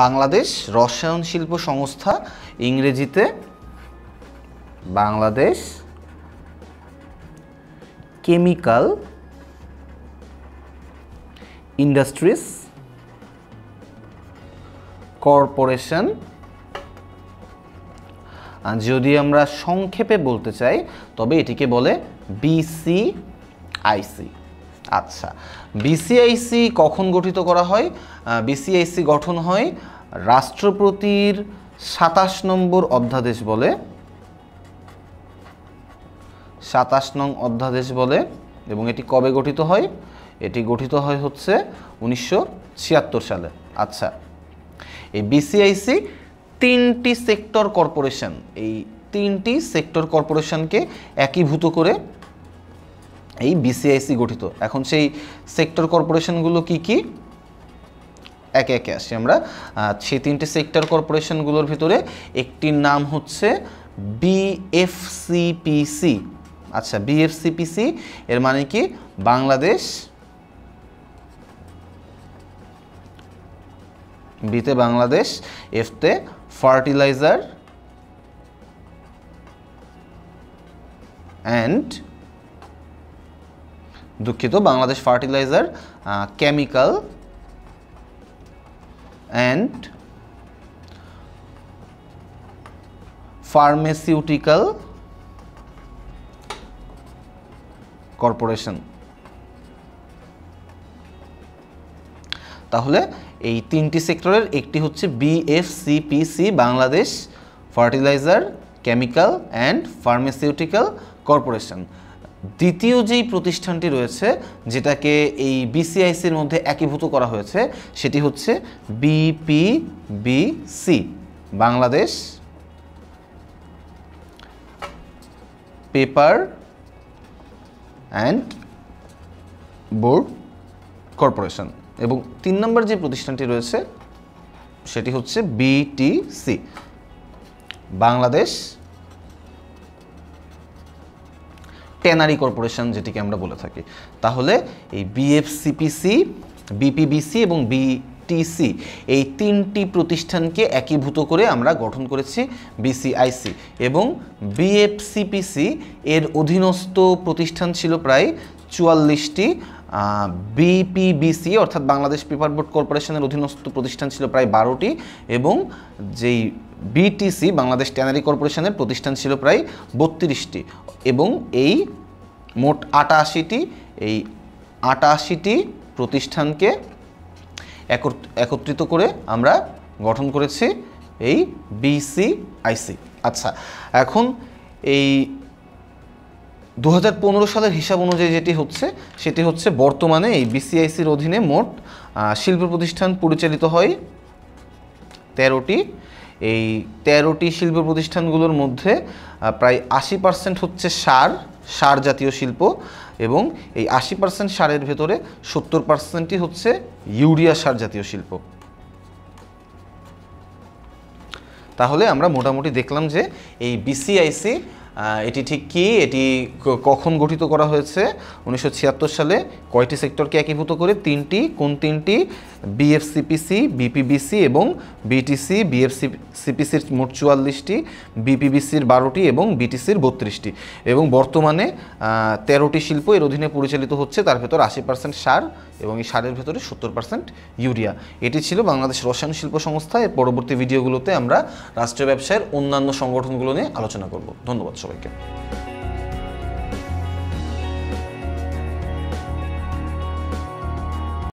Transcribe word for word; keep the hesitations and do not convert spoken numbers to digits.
বাংলাদেশ রসায়ন শিল্প সংস্থা, ইংরেজিতে বাংলাদেশ কেমিক্যাল ইন্ডাস্ট্রিজ কর্পোরেশন। যদি আমরা সংক্ষেপে বলতে চাই তবে এটিকে বলে বিসিআইসি। আচ্ছা, বিসিআইসি কখন গঠিত করা হয়? বিসিআইসি গঠন হয় রাষ্ট্রপতির সাতাশ নম্বর অধ্যাদেশ বলে সাতাশ নং অধ্যাদেশ বলে এবং এটি কবে গঠিত হয়? এটি গঠিত হয় হচ্ছে উনিশশো ছিয়াত্তর সালে। আচ্ছা, এই বিসিআইসি তিনটি সেক্টর কর্পোরেশন, এই তিনটি সেক্টর কর্পোরেশনকে একীভূত করে এই বিসিআইসি গঠিত। এখন সেই সেক্টর কর্পোরেশনগুলো কি কি, একে একে আসি আমরা। সেই তিনটি সেক্টর কর্পোরেশনগুলোর ভিতরে একটির নাম হচ্ছে বিএফসিপিসি। আচ্ছা, বিএফসিপিসি এর মানে কি? বাংলাদেশ, বিতে বাংলাদেশ, এফতে ফার্টিলাইজার অ্যান্ড দুঃখিত Bangladesh fertiliser chemical and pharmaceutical corporation. তাহলে এই তিনটি সেক্টরের একটি হচ্ছে BFCPC, Bangladesh fertiliser chemical and pharmaceutical corporation. দ্বিতীয় যেই প্রতিষ্ঠানটি রয়েছে যেটাকে এই বিসিআইসির মধ্যে একীভূত করা হয়েছে সেটি হচ্ছে BPBC, Bangladesh paper and board corporation. এবং তিন নম্বর যে প্রতিষ্ঠানটি রয়েছে সেটি হচ্ছে বিটিসি, বাংলাদেশ ট্যানারি কর্পোরেশন, যেটিকে আমরা বলে থাকি। তাহলে এই বিএফসিপিসি, বিপিবিসি এবং বিটিসি এই তিনটি প্রতিষ্ঠানকে একীভূত করে আমরা গঠন করেছি বিসিআইসি। এবং বিএফসিপিসি এর অধীনস্থ প্রতিষ্ঠান ছিল প্রায় চুয়াল্লিশটি, বিপিবিসি অর্থাৎ বাংলাদেশ পেপার বোর্ড কর্পোরেশনের অধীনস্থ প্রতিষ্ঠান ছিল প্রায় বারোটি এবং যেই বিটিসি বাংলাদেশ ট্যানারি কর্পোরেশনের প্রতিষ্ঠান ছিল প্রায় বত্রিশটি। এবং এই মোট আটাশিটি এই আটাশিটি প্রতিষ্ঠানকে একত্রিত করে আমরা গঠন করেছি এই বিসিআইসি। আচ্ছা, এখন এই দুই হাজার পনেরো সালের হিসাব অনুযায়ী যেটি হচ্ছে সেটি হচ্ছে বর্তমানে এই বিসিআইসির অধীনে মোট শিল্প প্রতিষ্ঠান পরিচালিত হয় তেরোটি। এই তেরোটি শিল্প প্রতিষ্ঠানগুলোর মধ্যে প্রায় আশি পার্সেন্ট হচ্ছে সার সার জাতীয় শিল্প এবং এই আশি পার্সেন্ট সারের ভেতরে সত্তর পার্সেন্টই হচ্ছে ইউরিয়া সার জাতীয় শিল্প। তাহলে আমরা মোটামুটি দেখলাম যে এই বিসিআইসি এটি ঠিক কি, এটি কখন গঠিত করা হয়েছে? উনিশশো ছিয়াত্তর সালে। কয়টি সেক্টরকে একীভূত করে? তিনটি। কোন তিনটি? বিএফসিপিসি, বিপিবিসি এবং বিটিসি। বিএফসিপিসির মোট চুয়াল্লিশটি, বিপিবিসির বারোটি এবং বিটিসির বত্রিশটি। এবং বর্তমানে তেরোটি শিল্প এর অধীনে পরিচালিত হচ্ছে, তার ভেতর আশি পার্সেন্ট সার এবং এই সারের ভেতরে সত্তর পার্সেন্ট ইউরিয়া। এটি ছিল বাংলাদেশ রসায়ন শিল্প সংস্থা। এর পরবর্তী ভিডিওগুলোতে আমরা রাষ্ট্রীয় ব্যবসায়ের অন্যান্য সংগঠনগুলো নিয়ে আলোচনা করব। ধন্যবাদ সবাইকে।